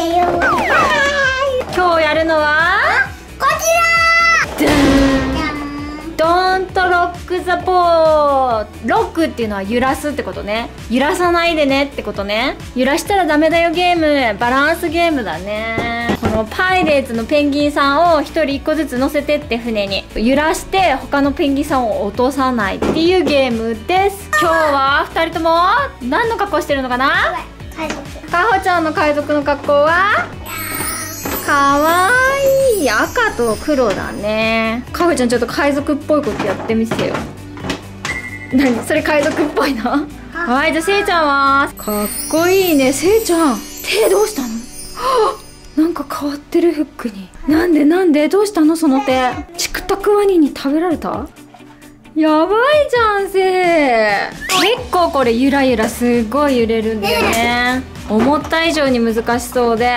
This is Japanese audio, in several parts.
てよ。今日やるのはこちら。Don't rock the boat。ロックっていうのは揺らすってことね。揺らさないでねってことね。揺らしたらダメだよゲーム。バランスゲームだね。このパイレーツのペンギンさんを一人一個ずつ乗せてって船に揺らして他のペンギンさんを落とさないっていうゲームです。今日は二人とも何の格好してるのかな？かほちゃんの海賊の格好はかわいい赤と黒だね。かほちゃんちょっと海賊っぽいことやってみせよ。何それ海賊っぽいの？はい、じゃあせいちゃんはかっこいいね。せいちゃん手どうしたの？はあ、なんか変わってるフックに。なんでなんでどうしたのその手？チクタクワニに食べられた？やばいじゃんせい。結構これゆらゆらすごい揺れるんだよね。思った以上に難しそうで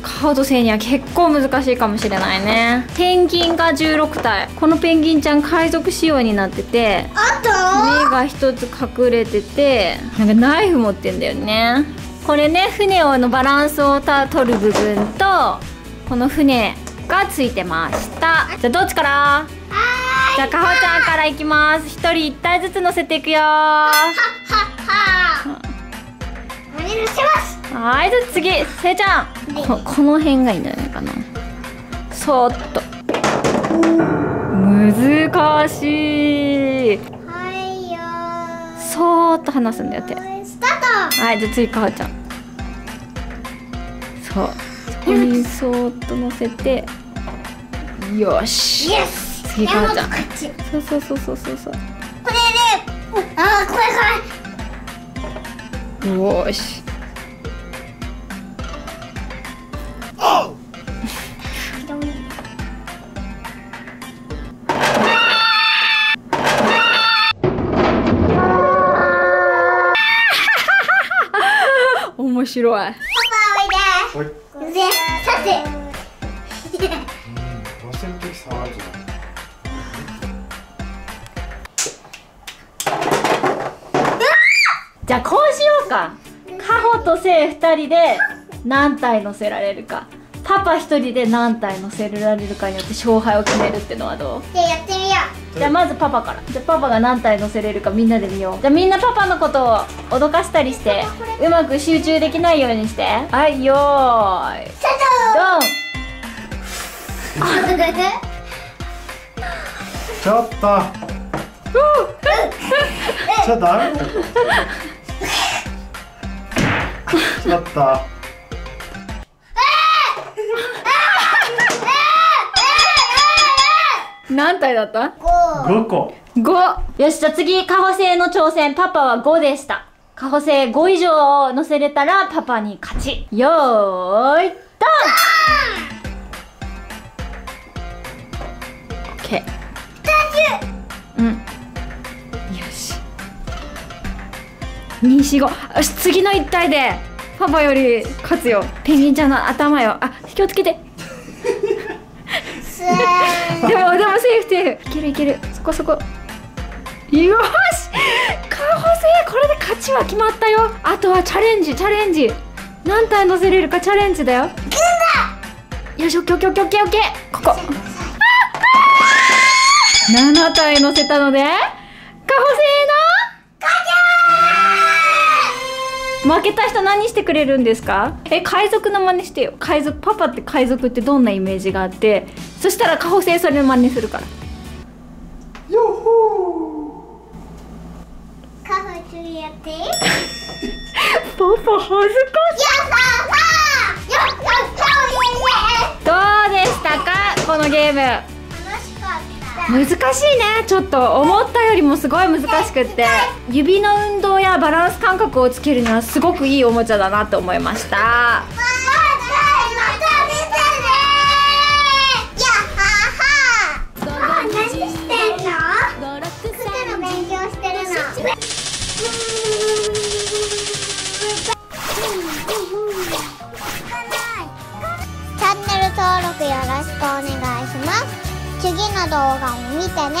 カード性には結構難しいかもしれないね。ペンギンが16体。このペンギンちゃん海賊仕様になってて、あと目が一つ隠れてて、なんかナイフ持ってんだよね。これね、船のバランスを取る部分とこの船がついてました。じゃあどっちから？じゃあかほちゃんからいきます。一人一体ずつ乗せていくよ。お願いします。はい、じゃあ次、せいちゃん。この辺がいいんじゃないかな。そーっと。難しい。はいよー。そーっと離すんだよ手。スタート。はい、じゃあ次かほちゃん。そう。そこにそーっと乗せて。よし。イエス。次かほちゃん。そうそうそうそうそう。これで、ああこれこれ。よし。あ面白い。パパおいで。おいで。さて。忘れる時触るじゃん。じゃあこうしようか。かほとせい2人で何体乗せられるか、パパ1人で何体乗せられるかによって勝敗を決めるってのはどう？じゃあやってみよう。じゃあまずパパから。じゃあパパが何体乗せれるかみんなで見よう。じゃあみんなパパのことを脅かしたりしてうまく集中できないようにして。はい、よーいスタート。ドン。ちょっとちょっとあれちょっと。何体だった？5個。5。よし、じゃあ次カホセイの挑戦。パパは5でした。カホセイ5以上を乗せれたらパパに勝ち。よーいドン。OK。うん。245。よし、次の1体でパパより勝つよ。ペンギンちゃんの頭よ。あ、気をつけてでもセーフセーフ。いけるいける、そこそこ。よし、カホセイこれで勝ちは決まったよ。あとはチャレンジ。何体乗せれるかチャレンジだよ。よし、オッケーオッケーオッケーオッケーオッケー。ここ7体乗せたのでカホセイ負けた人何してくれるんですか？海賊の真似してよ。海賊、パパって海賊ってどんなイメージがあって、そしたらカホセイそれの真似するから。ヨッホー。カホセイやって。パパ恥ずかしい。どうでしたかこのゲーム？楽しかった。難しいね。ちょっと思ったよりもすごい難しくって、指の運動やバランス感覚をつけるにはすごくいいおもちゃだなと思いました。チャンネル登録よろしくお願いします。次の動画も見てね。